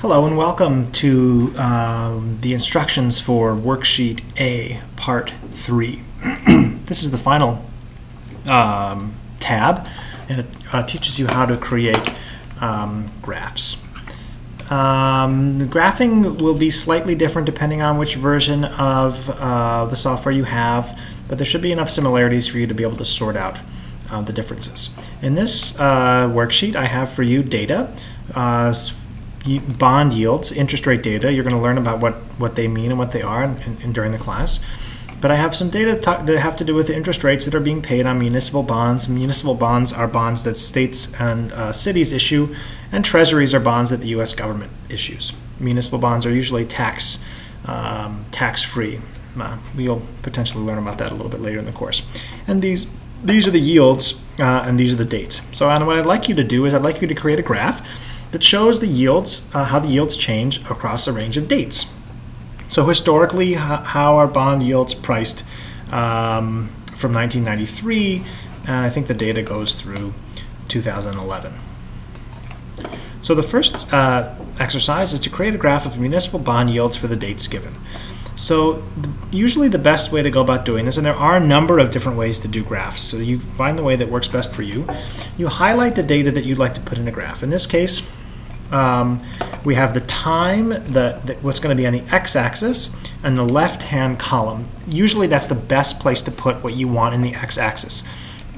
Hello and welcome to the instructions for Worksheet A, Part 3. This is the final tab, and it teaches you how to create graphs. The graphing will be slightly different depending on which version of the software you have, but there should be enough similarities for you to be able to sort out the differences. In this worksheet, I have for you data. Bond yields, interest rate data. You're going to learn about what they mean and what they are and during the class. But I have some data that have to do with the interest rates that are being paid on municipal bonds. Municipal bonds are bonds that states and cities issue, and treasuries are bonds that the U.S. government issues. Municipal bonds are usually tax-free. We'll potentially learn about that a little bit later in the course. And these are the yields and these are the dates. So what I'd like you to do is I'd like you to create a graph that shows the yields, how the yields change across a range of dates. So historically, how are bond yields priced from 1993, and I think the data goes through 2011. So the first exercise is to create a graph of municipal bond yields for the dates given. So usually the best way to go about doing this, and there are a number of different ways to do graphs, so you find the way that works best for you. You highlight the data that you'd like to put in a graph. In this case, we have the time, what's going to be on the x-axis, and the left-hand column. Usually that's the best place to put what you want in the x-axis.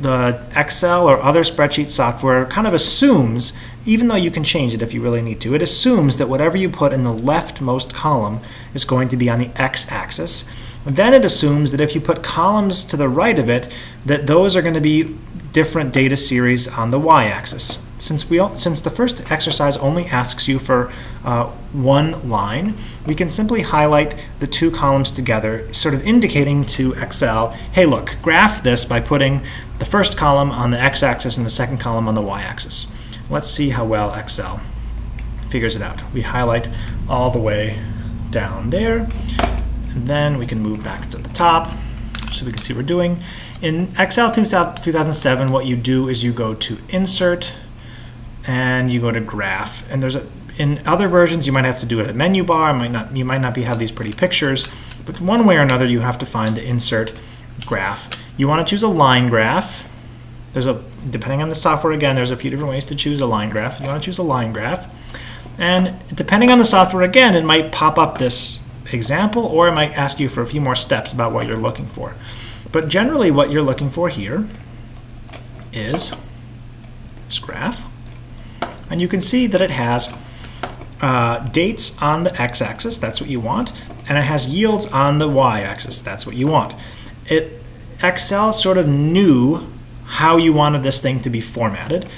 The Excel or other spreadsheet software kind of assumes, even though you can change it if you really need to, it assumes that whatever you put in the leftmost column is going to be on the x-axis. Then it assumes that if you put columns to the right of it, that those are going to be different data series on the y-axis. Since the first exercise only asks you for one line, we can simply highlight the two columns together, sort of indicating to Excel, hey look, graph this by putting the first column on the x-axis and the second column on the y-axis. Let's see how well Excel figures it out. We highlight all the way down there, and then we can move back to the top so we can see what we're doing. In Excel 2007, what you do is you go to Insert, and you go to Graph. And there's in other versions you might have to do it at menu bar. You might not have these pretty pictures, but one way or another you have to find the Insert Graph. You want to choose a line graph. Depending on the software again, there's a few different ways to choose a line graph. You want to choose a line graph, and depending on the software again, it might pop up this example, or it might ask you for a few more steps about what you're looking for. But generally, what you're looking for here is this graph. And you can see that it has dates on the x-axis, that's what you want, and it has yields on the y-axis, that's what you want. Excel sort of knew how you wanted this thing to be formatted,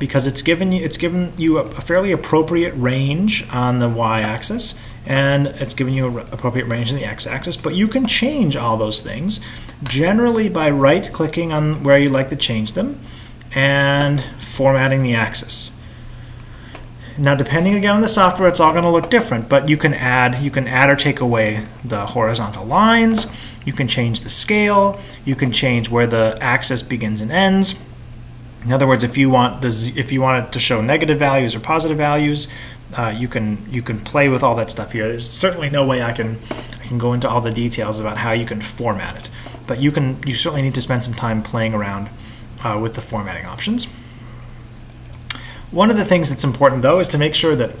because it's given you a fairly appropriate range on the y-axis, and it's given you an appropriate range on the x-axis, but you can change all those things, generally by right-clicking on where you'd like to change them, and formatting the axis. Now, depending again on the software, it's all going to look different, but you can add or take away the horizontal lines, you can change the scale, you can change where the axis begins and ends. In other words, if you want it to show negative values or positive values, you can play with all that stuff here. There's certainly no way I can go into all the details about how you can format it, but you certainly need to spend some time playing around with the formatting options. One of the things that's important, though, is to make sure that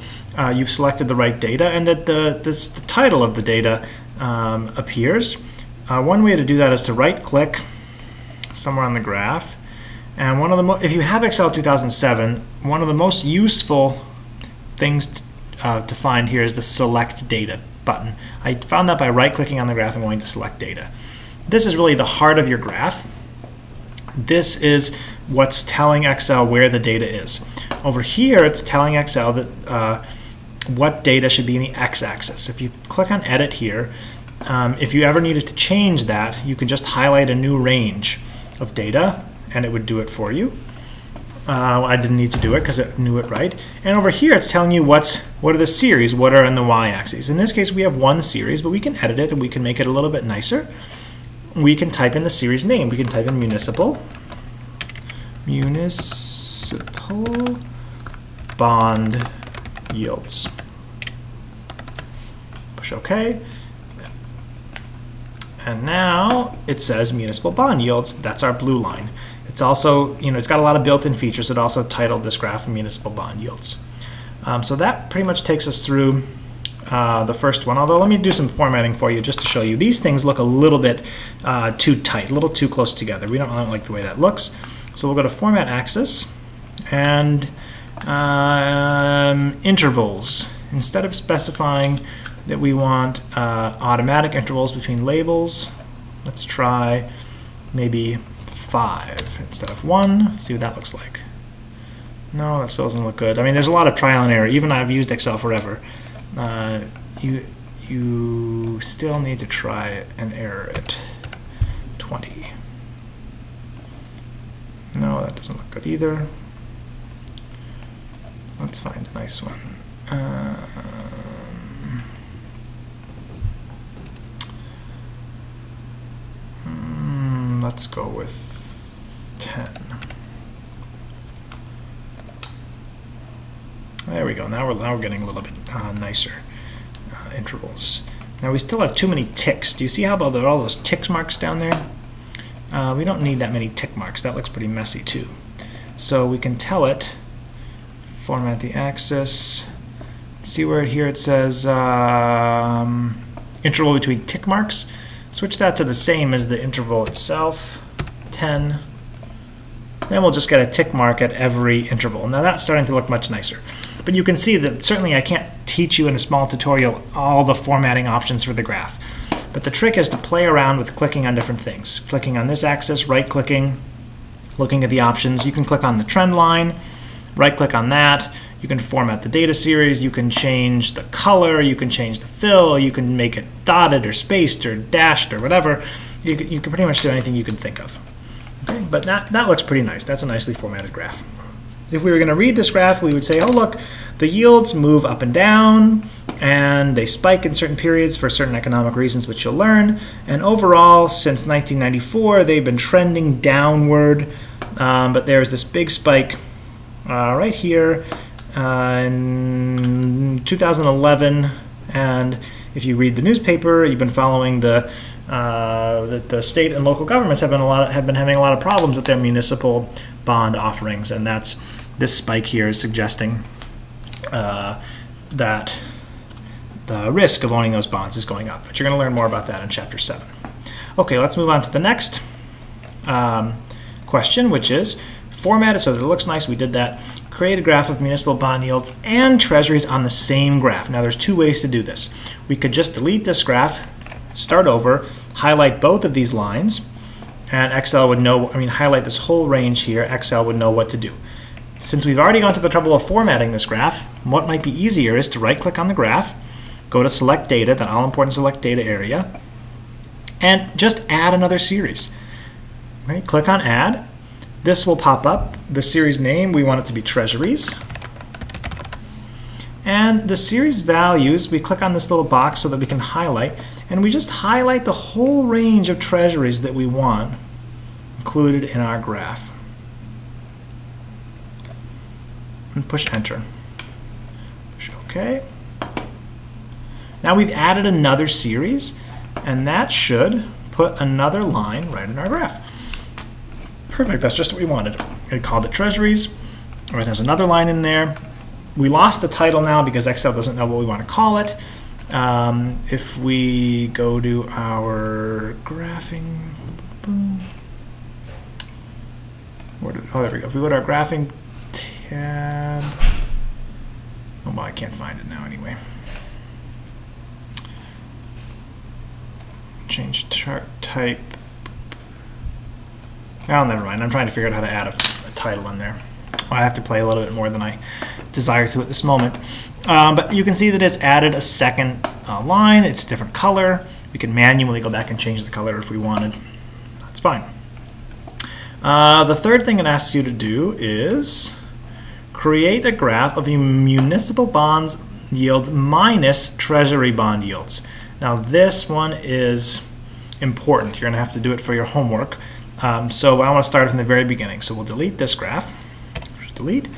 you've selected the right data and that the title of the data appears. One way to do that is to right-click somewhere on the graph. And if you have Excel 2007, one of the most useful things to find here is the Select Data button. I found that by right-clicking on the graph and going to Select Data. This is really the heart of your graph. This is what's telling Excel where the data is. Over here, it's telling Excel that what data should be in the x-axis. If you click on Edit here, if you ever needed to change that, you can just highlight a new range of data, and it would do it for you. I didn't need to do it because it knew it right. And over here, it's telling you what are the series, what are in the y-axis. In this case, we have one series, but we can edit it, and we can make it a little bit nicer. We can type in the series name. We can type in municipal bond yields. March. Okay. And now it says municipal bond yields. That's our blue line. It's also, you know, it's got a lot of built-in features. It also titled this graph municipal bond yields. So that pretty much takes us through the first one. Although let me do some formatting for you just to show you. These things look a little bit too tight, a little too close together. We don't really like the way that looks. So we'll go to Format Axis and intervals. Instead of specifying that we want automatic intervals between labels, let's try maybe 5 instead of 1. See what that looks like. No, that still doesn't look good. I mean, there's a lot of trial and error. Even I've used Excel forever. You still need to try it and error it. 20. No, that doesn't look good either. Let's find a nice one. Let's go with 10. There we go. Now we're getting a little bit nicer intervals. Now we still have too many ticks. Do you see how there are all those tick marks down there? We don't need that many tick marks. That looks pretty messy too. So we can tell it, format the axis. See where here it says interval between tick marks. Switch that to the same as the interval itself, 10. Then we'll just get a tick mark at every interval. Now that's starting to look much nicer. But you can see that certainly I can't teach you in a small tutorial all the formatting options for the graph. But the trick is to play around with clicking on different things. Clicking on this axis, right-clicking, looking at the options. You can click on the trend line, right-click on that. You can format the data series, you can change the color, you can change the fill, you can make it dotted or spaced or dashed or whatever. You can pretty much do anything you can think of. Okay, but that looks pretty nice. That's a nicely formatted graph. If we were going to read this graph, we would say, oh look, the yields move up and down, and they spike in certain periods for certain economic reasons, which you'll learn. And overall, since 1994, they've been trending downward, but there's this big spike right here in 2011. And if you read the newspaper, you've been following the state and local governments have been having a lot of problems with their municipal bond offerings, and that's this spike here is suggesting that the risk of owning those bonds is going up. But you're going to learn more about that in Chapter 7. Okay, let's move on to the next question, which is format it so that it looks nice. We did that. Create a graph of municipal bond yields and treasuries on the same graph. Now there's two ways to do this. We could just delete this graph, start over, highlight both of these lines, and Excel would know, I mean, highlight this whole range here, Excel would know what to do. Since we've already gone to the trouble of formatting this graph, what might be easier is to right-click on the graph, go to Select Data, that all-important Select Data area, and just add another series. Right? Click on Add. This will pop up. The series name, we want it to be Treasuries. And the series values, we click on this little box so that we can highlight, and we just highlight the whole range of treasuries that we want included in our graph. And push Enter. Push OK. Now we've added another series, and that should put another line right in our graph. Perfect, that's just what we wanted. We called it Treasuries. All right, there's another line in there. We lost the title now because Excel doesn't know what we want to call it. If we go to our graphing, boom. Oh, there we go. If we go to our graphing tab, oh, well, I can't find it now anyway. Change chart type. Oh, never mind. I'm trying to figure out how to add a title in there. I have to play a little bit more than I desire to at this moment. But you can see that it's added a second line. It's a different color. We can manually go back and change the color if we wanted. That's fine. The third thing it asks you to do is create a graph of municipal bonds yields minus treasury bond yields. Now this one is important. You're going to have to do it for your homework. So I want to start from the very beginning. So we'll delete this graph. Delete.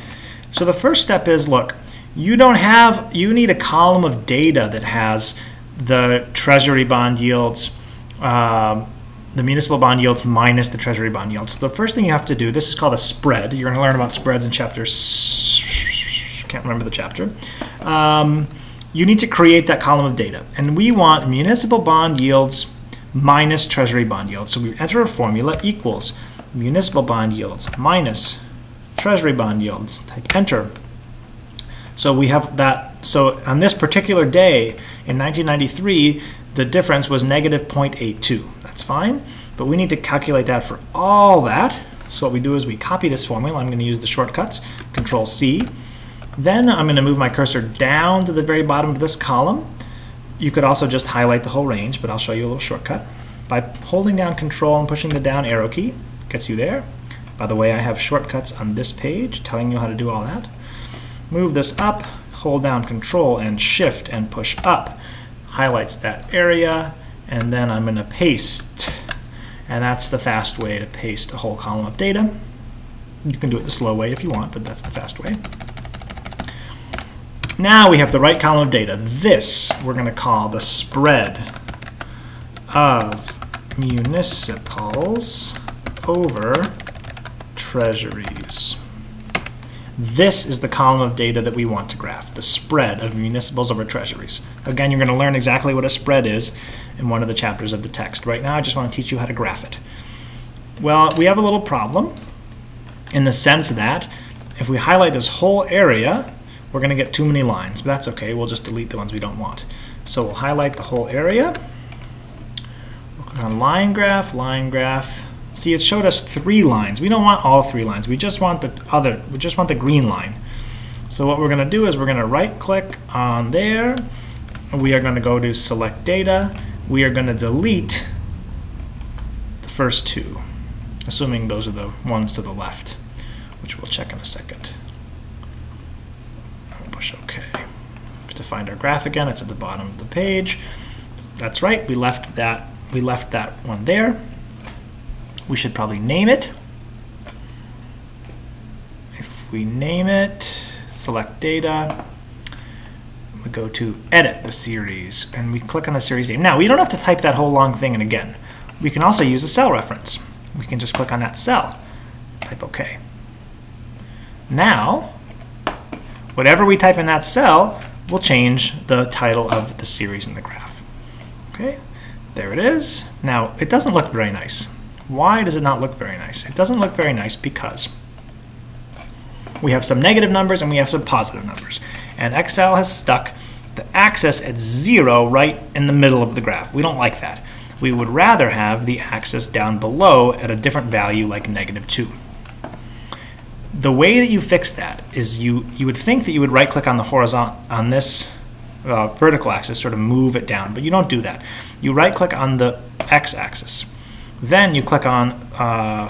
So the first step is, look, you need a column of data that has the treasury bond yields, the municipal bond yields minus the treasury bond yields. So the first thing you have to do, this is called a spread. You're going to learn about spreads in chapters. Can't remember the chapter. You need to create that column of data. And we want municipal bond yields minus treasury bond yields. So we enter a formula equals municipal bond yields minus treasury bond yields. Type enter. So we have that. So on this particular day in 1993, the difference was negative 0.82. That's fine. But we need to calculate that for all that. So what we do is we copy this formula. I'm going to use the shortcuts. Control C. Then I'm going to move my cursor down to the very bottom of this column. You could also just highlight the whole range, but I'll show you a little shortcut. By holding down Control and pushing the down arrow key, gets you there. By the way, I have shortcuts on this page telling you how to do all that. Move this up, hold down Control and Shift and push up. Highlights that area, and then I'm going to paste. And that's the fast way to paste a whole column of data. You can do it the slow way if you want, but that's the fast way. Now we have the right column of data. This we're going to call the spread of municipals over treasuries. This is the column of data that we want to graph, the spread of municipals over treasuries. Again, you're going to learn exactly what a spread is in one of the chapters of the text. Right now, I just want to teach you how to graph it. Well, we have a little problem in the sense that if we highlight this whole area, we're going to get too many lines, but that's okay. We'll just delete the ones we don't want. So we'll highlight the whole area. We'll click on line graph, line graph. See, it showed us 3 lines. We don't want all 3 lines. We just want the other. We just want the green line. So what we're going to do is we're going to right-click on there. We are going to go to select data. We are going to delete the first 2, assuming those are the ones to the left, which we'll check in a second. OK. To find our graph again, it's at the bottom of the page. That's right. We left that one there. We should probably name it. If we name it, select data. We go to edit the series, and we click on the series name. Now, we don't have to type that whole long thing in again. We can also use a cell reference. We can just click on that cell, type OK. Now, whatever we type in that cell will change the title of the series in the graph. Okay, there it is. Now, it doesn't look very nice. Why does it not look very nice? It doesn't look very nice because we have some negative numbers and we have some positive numbers. And Excel has stuck the axis at 0 right in the middle of the graph. We don't like that. We would rather have the axis down below at a different value like negative 2. The way that you fix that is you would think that you would right-click on the horizontal, on this vertical axis, sort of move it down, but you don't do that. You right-click on the x-axis. Then you click on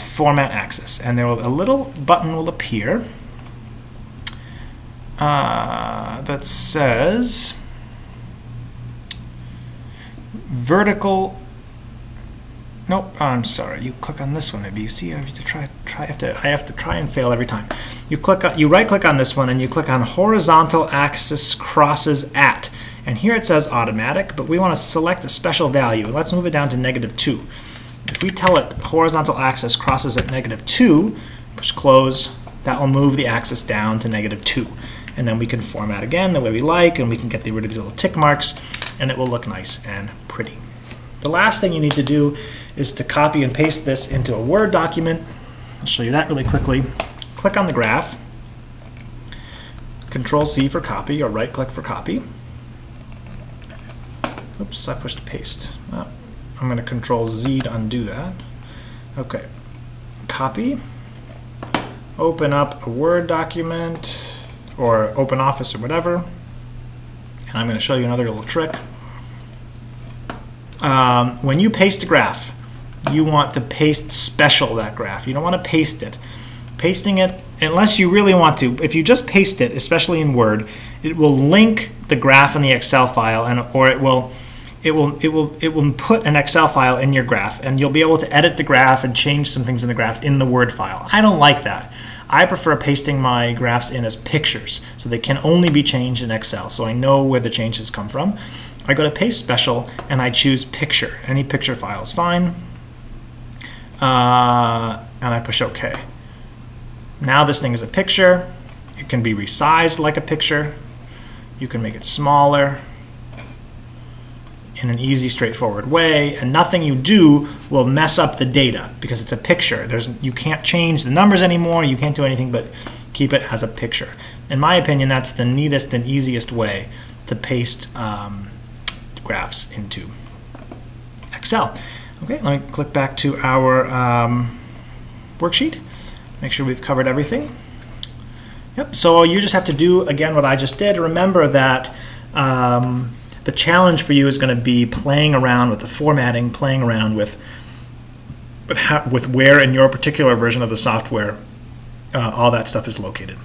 format axis, and there will, a little button will appear that says vertical. Nope, I'm sorry. You click on this one. Maybe you see. I have to try and fail every time. You right-click on this one, and you click on horizontal axis crosses at. And here it says automatic, but we want to select a special value. Let's move it down to negative 2. If we tell it horizontal axis crosses at negative 2, push close. That will move the axis down to negative 2, and then we can format again the way we like, and we can get rid of these little tick marks, and it will look nice and pretty. The last thing you need to do is to copy and paste this into a Word document. I'll show you that really quickly. Click on the graph, Control C for copy or right click for copy. Oops, I pushed paste. Oh, I'm going to Control Z to undo that. Okay, copy, open up a Word document or open Office or whatever. And I'm going to show you another little trick. When you paste a graph, you want to paste special that graph. You don't want to paste it. Pasting it, unless you really want to, if you just paste it, especially in Word, it will link the graph in the Excel file, and or it will put an Excel file in your graph, and you'll be able to edit the graph and change some things in the graph in the Word file. I don't like that. I prefer pasting my graphs in as pictures, so they can only be changed in Excel, so I know where the changes come from. I go to paste special and I choose picture. Any picture file is fine. And I push OK. Now this thing is a picture. It can be resized like a picture. You can make it smaller in an easy, straightforward way, and nothing you do will mess up the data because it's a picture. You can't change the numbers anymore. You can't do anything but keep it as a picture. In my opinion, that's the neatest and easiest way to paste graphs into Excel. Okay, let me click back to our worksheet. Make sure we've covered everything. Yep, so you just have to do, again, what I just did. Remember that the challenge for you is going to be playing around with the formatting, playing around with where in your particular version of the software all that stuff is located.